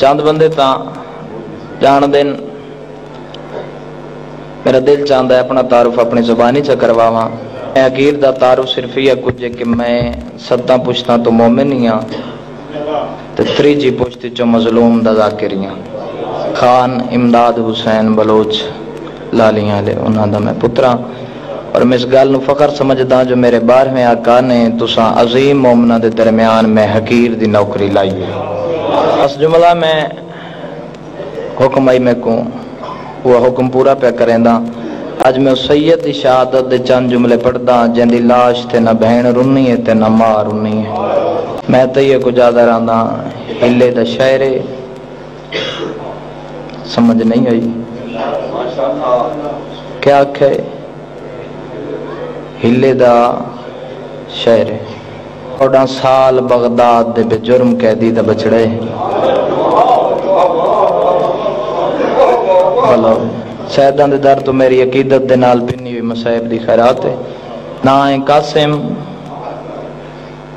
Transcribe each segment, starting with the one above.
चंद बंदे जानते हैं। मेरा दिल चाहता है अपना तारुफ अपनी जुबानी च करवावा। मैं अकीर दा तारुफ सिर्फ ही है कुछ कि मैं 7 पुश्तां तो मोमिन ही हाँ, तो 3जी पुश्त चो मजलूम दा ज़ाकिर ही हाँ। खान इमदाद हुसैन बलोच लालियाँ ले उन्हां दा मैं पुत्रा, और मैं इस गल फखर समझदा जो मेरे 12वें आका ने तुसा अजीम मोमना दे दरम्यान मैं हकीर दी नौकरी लाई है। इस जुमला में हुक्म आई मैं को वह हुक्म पूरा पे करेंदा। अज मैं उस सैयद की शहादत के चंद जुमले पढ़दा जिंदी लाश ते ना बहन रुनी है ते ना मां रुनी है। मैं तो ये कुछ ज्यादा रहा हिले दा शायरे समझ नहीं आई क्या आखे हिले दा शहर है। 14 साल बगदाद दे बेजुर्म कैदी दा बचड़े शहदां दे दर तो मेरी अकीदत दे नाल पिन्नी हुई मसाइब दी खैरात है। ना है कासिम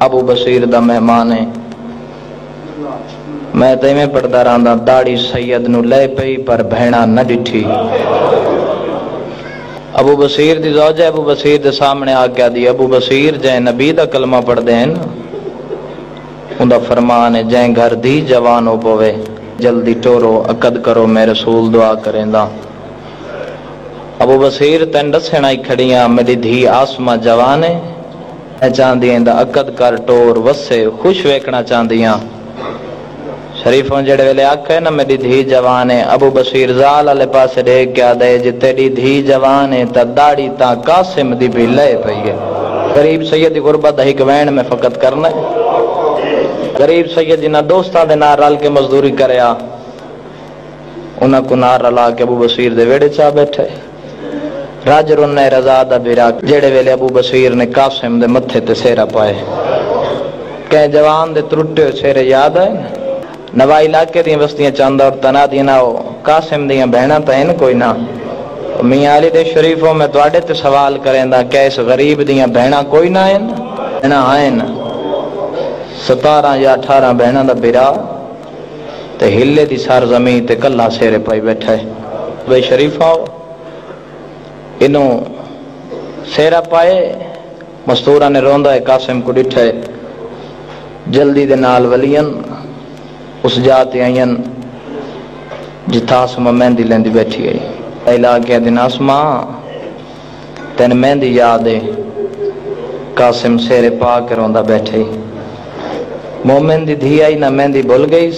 अबू बशीर दा मेहमान है। मैं तो इवें पढ़दा रहा दाड़ी सैयद नू ले पई पर भैणा न डिठी। अबू बशीर दी ज़ौजा अबू बशीर दे सामने आ गया दी अबू बशीर जै नबी दा कलमा पढ़दे हैं उनका फरमान है जै घर दी जवान हो पवे जल्दी टोरो अकद करो मैं रसूल दुआ करेंदा। अबू बशीर तैन दसण आई खड़ियां मेरी धी आसमा जवान है मैं चाहती इंदा अकद कर टोर वसे खुश वेखना चाहदियां। शरीफों जेड़े वेले आखे ना मेरी धी जवान है अबू बशीर जाल आले पासे देख क्या दे जे तेरी धी जवान है ता दाड़ी ता कासिम दी भी ले पई है। गरीब सैयद दी गुरबत एक वैन में फकत करना है। गरीब सैयद जिन्हां दोस्तां दे नाल रल के मजदूरी करया उन्हां को नाल रला के अबू बशीर दे वेड़े चा बैठे। राजर उन्ने रजा दा बिरा जेड़े वेले अबू बशीर ने कासिम दे मथे ते सेहरा पाए कै जवान दे त्रुटे सेहरे याद है। नवा इलाके दी बस्तियां चंद और तना दी ना हो कासिम दियां बहना तो इन कोई ना मियाँ अली दे शरीफों में तुहाडे ते सवाल करेंदा क्या इस गरीब दियां बहना कोई ना इन ना आइन 17 या 18 बहना दा बिरा ते हिले दी सार जमी ते कल्ला सेरे पाई बैठा है। वे शरीफा इनू सेरा पाए मस्तूरा ने रोंदा है कासिम को डिठे जल्दी दे नाल वलियन उस जात आईन जिथा आसमा मेहंदी लेंदी बैठी आई पहला गया दिन आसमा तेन मेहंदी याद है कासिम सेरे पा के रोंदा बैठे मोमिन दी धी आई ना मेहंदी भुल गई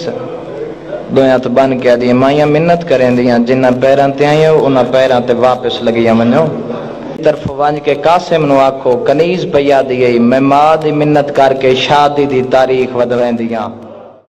दोयां तो बन के आदि माइया मिन्नत करेंदियां जिन्ना पैरां ते आईया उन्ना पैरां ते वापस लगिया मनो तरफ वंज के कासिम नु आखो कनीज पया दी आई मैं मां दी मिन्नत करके शादी दी तारीख वधवेंदियां।